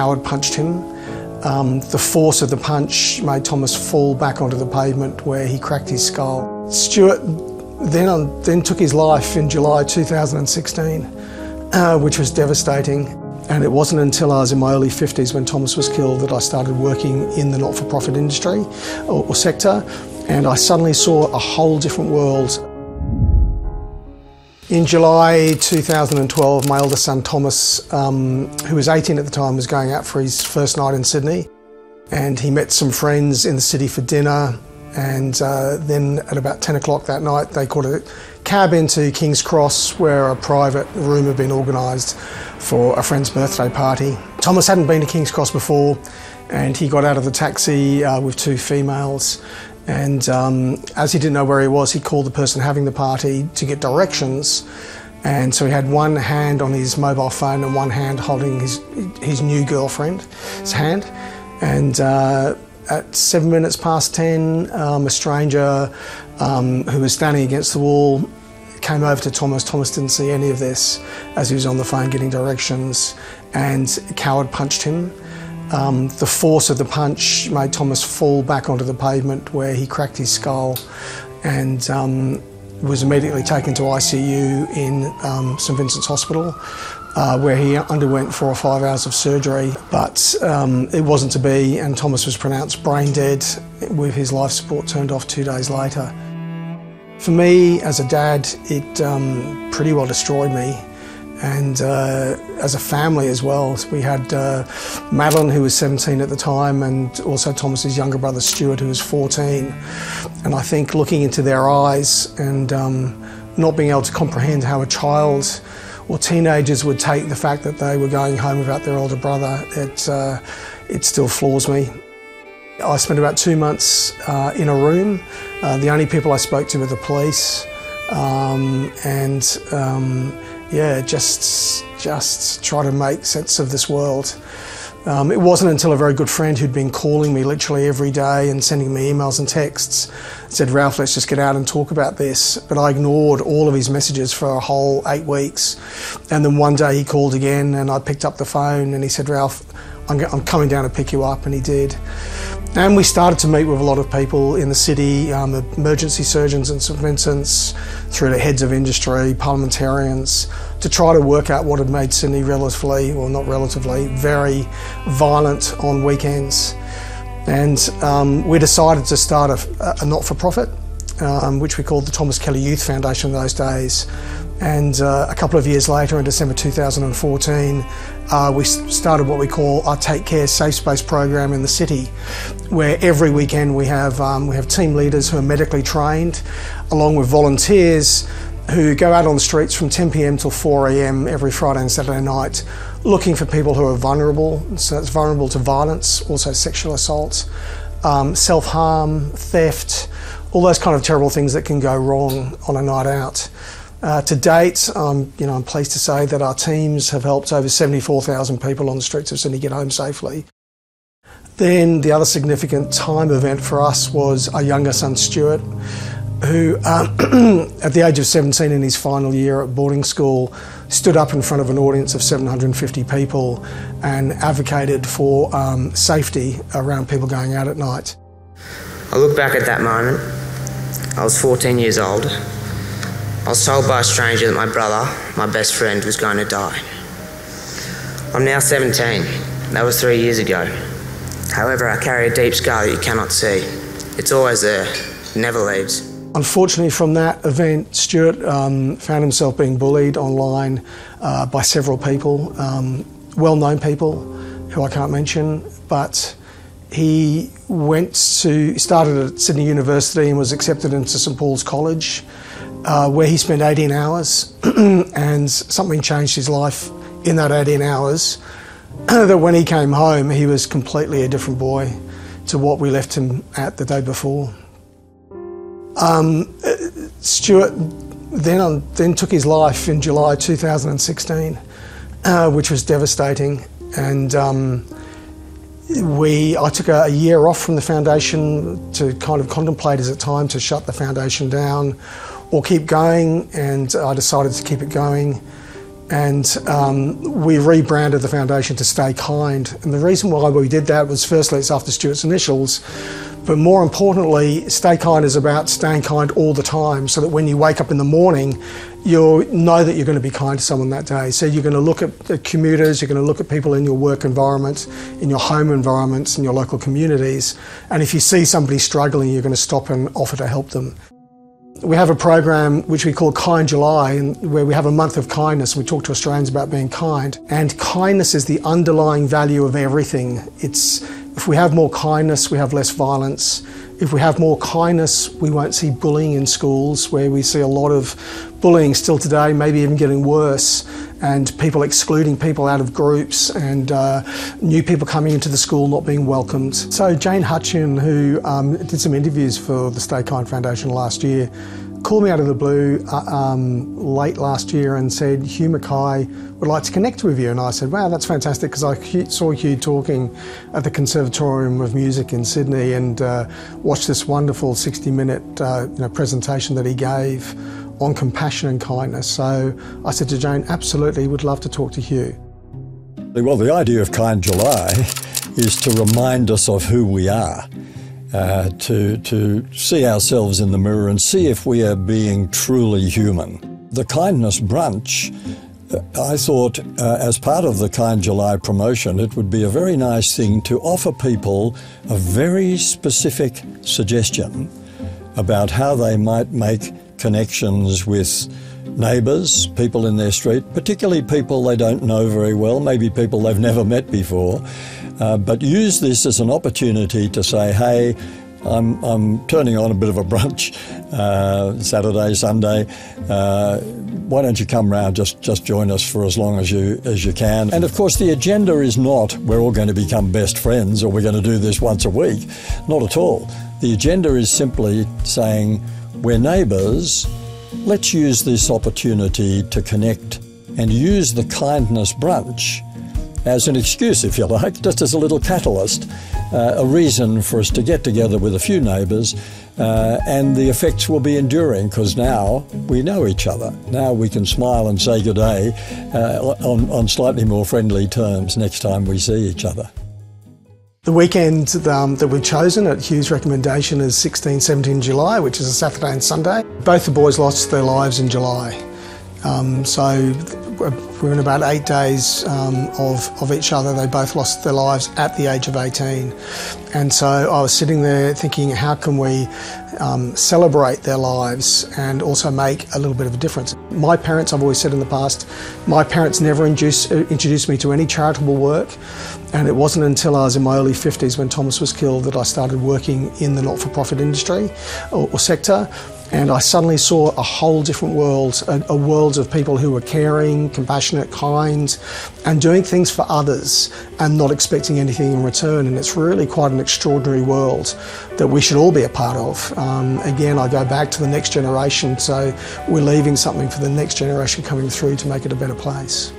Howard punched him. The force of the punch made Thomas fall back onto the pavement where he cracked his skull. Stuart then took his life in July 2016, which was devastating. And it wasn't until I was in my early 50s when Thomas was killed that I started working in the not-for-profit industry or sector, and I suddenly saw a whole different world. In July 2012, my eldest son Thomas, who was 18 at the time, was going out for his first night in Sydney, and he met some friends in the city for dinner, and then at about 10 o'clock that night they caught a cab into Kings Cross where a private room had been organised for a friend's birthday party. Thomas hadn't been to Kings Cross before, and he got out of the taxi with two females, and as he didn't know where he was, he called the person having the party to get directions, and so he had one hand on his mobile phone and one hand holding his new girlfriend's hand, and at 7 minutes past 10, a stranger who was standing against the wall came over to Thomas. Thomas didn't see any of this as he was on the phone getting directions, and Coward punched him. The force of the punch made Thomas fall back onto the pavement where he cracked his skull, and was immediately taken to ICU in St Vincent's Hospital, where he underwent 4 or 5 hours of surgery, but it wasn't to be, and Thomas was pronounced brain dead with his life support turned off 2 days later. For me, as a dad, it pretty well destroyed me, and as a family as well. We had Madeline, who was 17 at the time, and also Thomas's younger brother Stuart, who was 14. And I think looking into their eyes and not being able to comprehend how a child or teenagers would take the fact that they were going home without their older brother, it still floors me. I spent about 2 months in a room. The only people I spoke to were the police, yeah, just try to make sense of this world. It wasn't until a very good friend who'd been calling me literally every day and sending me emails and texts said, "Ralph, let's just get out and talk about this." But I ignored all of his messages for a whole 8 weeks. And then one day he called again, and I picked up the phone, and he said, "Ralph, I'm coming down to pick you up," and he did. And we started to meet with a lot of people in the city, emergency surgeons in St Vincent's, through the heads of industry, parliamentarians, to try to work out what had made Sydney relatively, or not relatively, very violent on weekends. And we decided to start a not-for-profit, which we called the Thomas Kelly Youth Foundation in those days. And a couple of years later, in December 2014, we started what we call our Take Care Safe Space program in the city, where every weekend we have team leaders who are medically trained, along with volunteers who go out on the streets from 10 p.m. till 4 a.m. every Friday and Saturday night, looking for people who are vulnerable. So that's vulnerable to violence, also sexual assault, self-harm, theft, all those kind of terrible things that can go wrong on a night out. To date, I'm pleased to say that our teams have helped over 74,000 people on the streets of Sydney get home safely. Then the other significant time event for us was our younger son Stuart, who at the age of 17, in his final year at boarding school, stood up in front of an audience of 750 people and advocated for safety around people going out at night. I look back at that moment. I was 14 years old. I was told by a stranger that my brother, my best friend, was going to die. I'm now 17. That was 3 years ago. However, I carry a deep scar that you cannot see. It's always there. It never leaves. Unfortunately, from that event, Stuart found himself being bullied online by several people, well-known people who I can't mention, but he started at Sydney University and was accepted into St Paul's College, where he spent 18 hours, and something changed his life in that 18 hours, that when he came home, he was completely a different boy to what we left him at the day before. Stuart then took his life in July 2016, which was devastating, and I took a year off from the foundation to kind of contemplate, is it time to shut the foundation down or keep going, and I decided to keep it going. and we rebranded the foundation to Stay Kind. And the reason why we did that was, firstly, it's after Stuart's initials, but more importantly, Stay Kind is about staying kind all the time, so that when you wake up in the morning, you'll know that you're going to be kind to someone that day. So you're going to look at commuters, you're going to look at people in your work environment, in your home environments, in your local communities, and if you see somebody struggling, you're going to stop and offer to help them. We have a program which we call Kind July, where we have a month of kindness. We talk to Australians about being kind, and kindness is the underlying value of everything. If we have more kindness, we have less violence. If we have more kindness, we won't see bullying in schools, where we see a lot of bullying still today, maybe even getting worse, and people excluding people out of groups, and new people coming into the school not being welcomed. So Jane Hutchin, who did some interviews for the Stay Kind Foundation last year, called me out of the blue late last year and said, Hugh Mackay would like to connect with you. And I said, wow, that's fantastic, because I saw Hugh talking at the Conservatorium of Music in Sydney, and watched this wonderful 60-minute presentation that he gave on compassion and kindness. So I said to Jane, absolutely, would love to talk to Hugh. Well, the idea of Kind July is to remind us of who we are. To see ourselves in the mirror and see if we are being truly human. The Kindness Brunch, I thought as part of the Kind July promotion, it would be a very nice thing to offer people a very specific suggestion about how they might make connections with neighbours, people in their street, particularly people they don't know very well, maybe people they've never met before. But use this as an opportunity to say, hey, I'm turning on a bit of a brunch, Saturday, Sunday. Why don't you come round, just join us for as long as you can. And of course the agenda is not we're all going to become best friends or we're going to do this once a week. Not at all. The agenda is simply saying we're neighbours, let's use this opportunity to connect and use the Kindness Brunch as an excuse, if you like, just as a little catalyst, a reason for us to get together with a few neighbours, and the effects will be enduring, because now we know each other. Now we can smile and say good day on slightly more friendly terms next time we see each other. The weekend that we've chosen at Hugh's recommendation is 16, 17 July, which is a Saturday and Sunday. Both the boys lost their lives in July. So we're in about 8 days of each other. They both lost their lives at the age of 18. And so I was sitting there thinking, how can we celebrate their lives and also make a little bit of a difference? My parents, I've always said in the past, my parents never introduced me to any charitable work. And it wasn't until I was in my early 50s when Thomas was killed that I started working in the not-for-profit industry or sector. And I suddenly saw a whole different world, a world of people who were caring, compassionate, kind, and doing things for others and not expecting anything in return. And it's really quite an extraordinary world that we should all be a part of. Again, I go back to the next generation, so we're leaving something for the next generation coming through to make it a better place.